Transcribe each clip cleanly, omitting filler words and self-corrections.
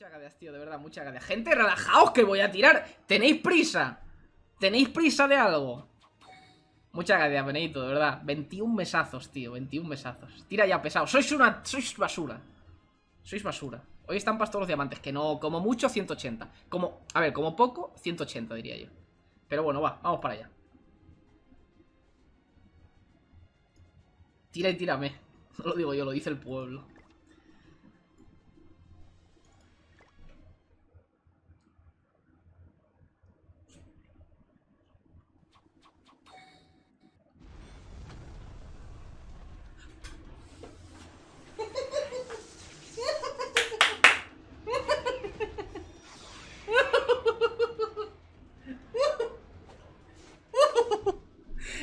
Muchas gracias, tío, de verdad, muchas gracias. Gente, relajaos que voy a tirar. ¿Tenéis prisa? ¿Tenéis prisa de algo? Muchas gracias, Benito, de verdad. 21 mesazos, tío, 21 mesazos. Tira ya, pesado. Sois basura. Sois basura. Hoy estampas todos los diamantes, que no, como mucho 180. Como, a ver, como poco 180 diría yo. Pero bueno, va, vamos para allá. Tira y tírame. No lo digo yo, lo dice el pueblo.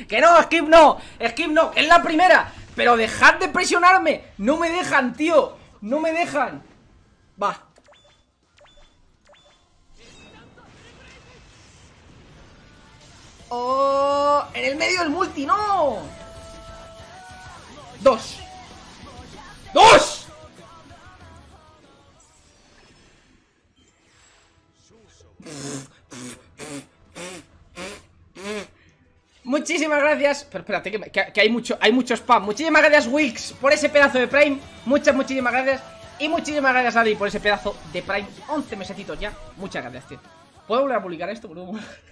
Que no, skip no, skip no, es la primera. Pero dejad de presionarme. No me dejan, tío, no me dejan. Va. Oh, en el medio del multi, no. Dos. Dos. Muchísimas gracias, pero espérate que hay mucho spam. Muchísimas gracias, Wix, por ese pedazo de Prime. Muchísimas gracias. Y muchísimas gracias, Adi, por ese pedazo de Prime. 11 mesecitos ya, muchas gracias, tío. ¿Puedo volver a publicar esto?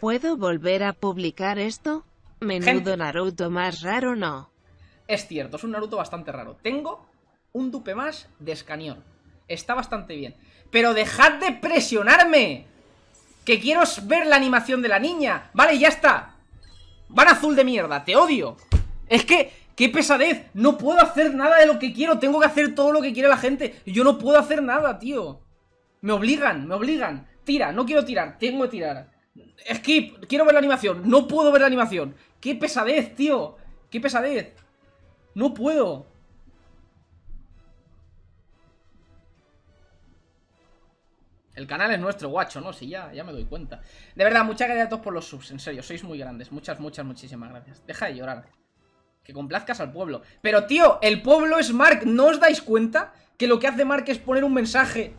¿Puedo volver a publicar esto? Menudo gente, Naruto más raro, ¿no? Es cierto, es un Naruto bastante raro. Tengo un dupe más de Escanor. Está bastante bien. Pero dejad de presionarme, que quiero ver la animación de la niña. Vale, ya está. Van azul de mierda, te odio. Es que, qué pesadez. No puedo hacer nada de lo que quiero. Tengo que hacer todo lo que quiere la gente. Yo no puedo hacer nada, tío. Me obligan. Tira, no quiero tirar, tengo que tirar. Skip, quiero ver la animación. No puedo ver la animación. Qué pesadez, tío. Qué pesadez. No puedo. El canal es nuestro, guacho, ¿no? Sí, ya me doy cuenta. De verdad, muchas gracias a todos por los subs, en serio, sois muy grandes. Muchísimas gracias. Deja de llorar. Que complazcas al pueblo. Pero, tío, el pueblo es Mark. ¿No os dais cuenta que lo que hace Mark es poner un mensaje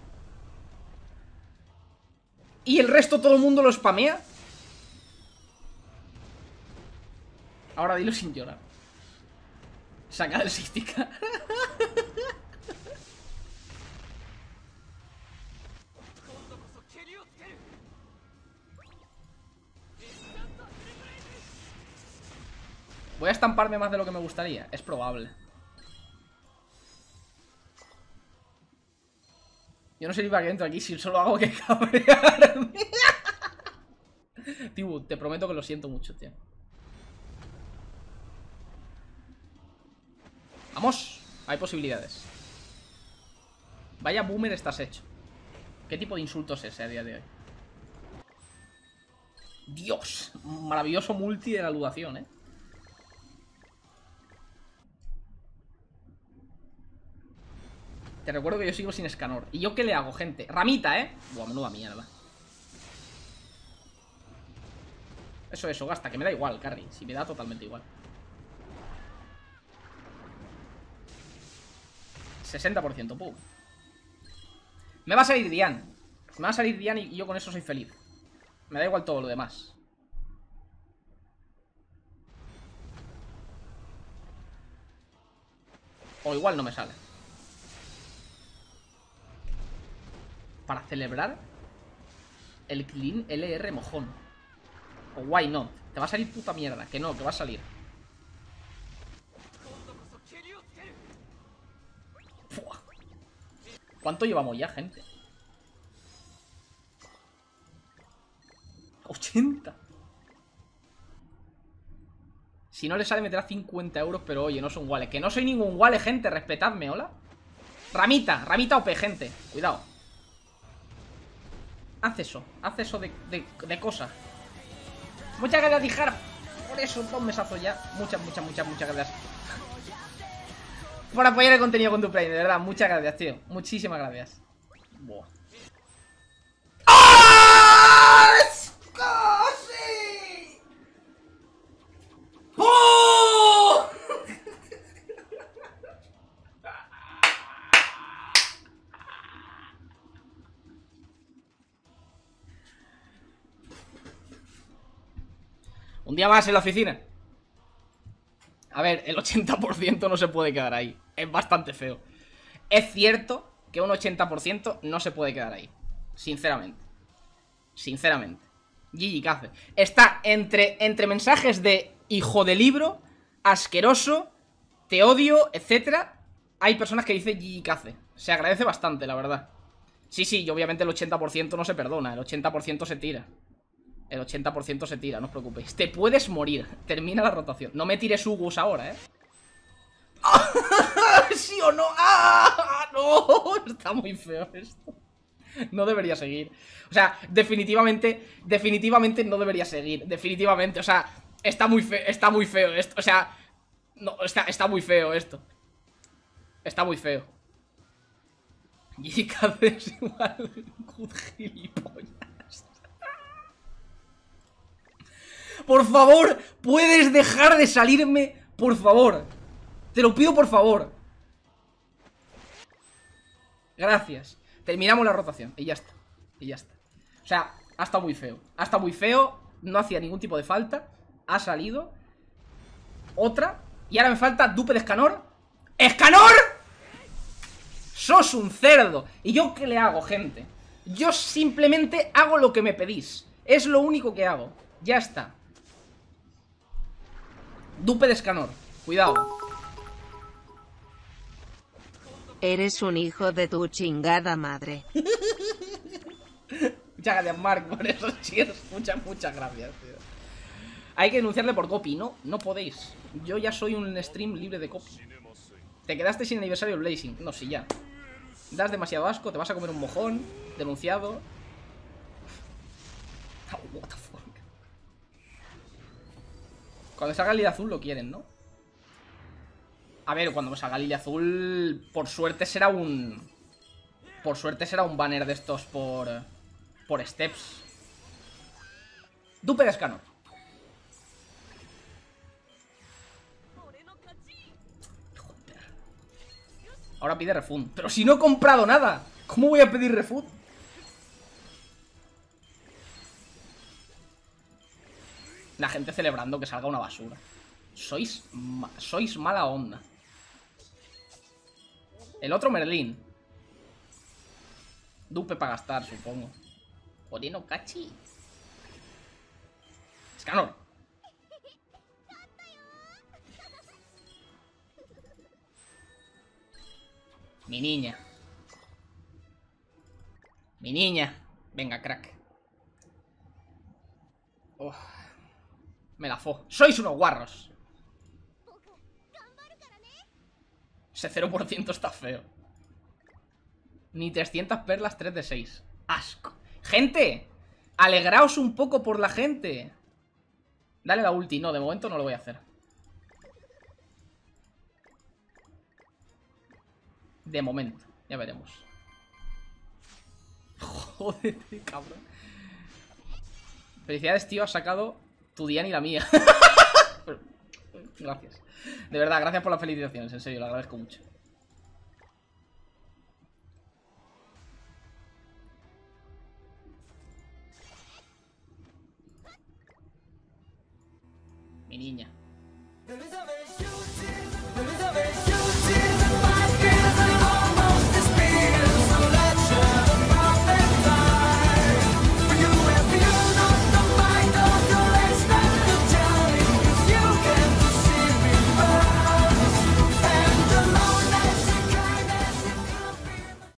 y el resto todo el mundo lo spamea? Ahora dilo sin llorar. Saca del 60k. Voy a estamparme más de lo que me gustaría. Es probable. Yo no sé ni para qué entro aquí si solo hago que cabrearme. Tibu, te prometo que lo siento mucho, tío. ¡Vamos! Hay posibilidades. Vaya boomer estás hecho. ¿Qué tipo de insulto es ese a día de hoy? Dios, maravilloso multi de la dudación, eh. Te recuerdo que yo sigo sin Escanor. ¿Y yo qué le hago, gente? Ramita, ¿eh? Buah, menuda mierda. Eso, gasta, que me da igual, Carry. Si me da totalmente igual. 60%, pum. Me va a salir DIANE. Me va a salir DIANE y yo con eso soy feliz. Me da igual todo lo demás. O igual no me sale. Para celebrar el clean LR mojón. O why not. Te va a salir puta mierda. Que no, que va a salir. Fua. ¿Cuánto llevamos ya, gente? 80. Si no le sale meterá 50 euros. Pero oye, no son wales. Que no soy ningún wale, gente. Respetadme, hola. Ramita OP, gente. Cuidado. Haz eso de cosas. Muchas gracias, Dijar. Por eso, un mesazo ya. Muchas gracias por apoyar el contenido con tu play. De verdad, muchas gracias, tío. Muchísimas gracias. Buah. Un día más en la oficina. A ver, el 80% no se puede quedar ahí. Es bastante feo. Es cierto que un 80% no se puede quedar ahí. Sinceramente. Sinceramente. Gigi Cáceres. Está entre mensajes de hijo de libro, asqueroso, te odio, etc. Hay personas que dicen Gigi Cáceres. Se agradece bastante, la verdad. Sí, y obviamente el 80% no se perdona. El 80% se tira. El 80% se tira, no os preocupéis. Te puedes morir, termina la rotación. No me tires Hugus ahora, ¿eh? ¿Sí o no? ¡Ah! ¡No! Está muy feo esto. No debería seguir. O sea, definitivamente no debería seguir. Definitivamente, o sea, está muy feo esto. O sea, no, está muy feo esto. Está muy feo. Y cada vez igual. Gilipollas. Por favor, ¿puedes dejar de salirme? Por favor. Te lo pido, por favor. Gracias. Terminamos la rotación. Y ya está. Y ya está. O sea, ha estado muy feo. Ha estado muy feo. No hacía ningún tipo de falta. Ha salido. Otra. Y ahora me falta dupe de Escanor. ¡Escanor! ¡Sos un cerdo! ¿Y yo qué le hago, gente? Yo simplemente hago lo que me pedís. Es lo único que hago. Ya está. Dupe de Escanor. Cuidado. Eres un hijo de tu chingada madre. Muchas gracias, Mark, por esos cheers. Muchas gracias, tío. Hay que denunciarle por copy. No, no podéis. Yo ya soy un stream libre de copy. Te quedaste sin aniversario Blazing. No, sí, ya. Das demasiado asco, te vas a comer un mojón. Denunciado. Oh, what the fuck. Cuando salga el Lila Azul lo quieren, ¿no? A ver, cuando salga Lila Azul, por suerte será un... Por suerte será un banner de estos por steps. Dupe de Escanor. Joder. Ahora pide refund. Pero si no he comprado nada, ¿cómo voy a pedir refund? La gente celebrando que salga una basura. Sois mala onda. El otro Merlin. Dupe para gastar, supongo. Oreno Kachi. Escanor. Mi niña. Mi niña. Venga, crack. Oh, me la fo. Sois unos guarros. Ese 0% está feo. Ni 300 perlas, 3 de 6. Asco. ¡Gente! Alegraos un poco por la gente. Dale la ulti. No, de momento no lo voy a hacer. De momento. Ya veremos. Joder, cabrón. Felicidades, tío. Has sacado tu DIANE y la mía. Gracias. De verdad, gracias por las felicitaciones. En serio, lo agradezco mucho. Mi niña.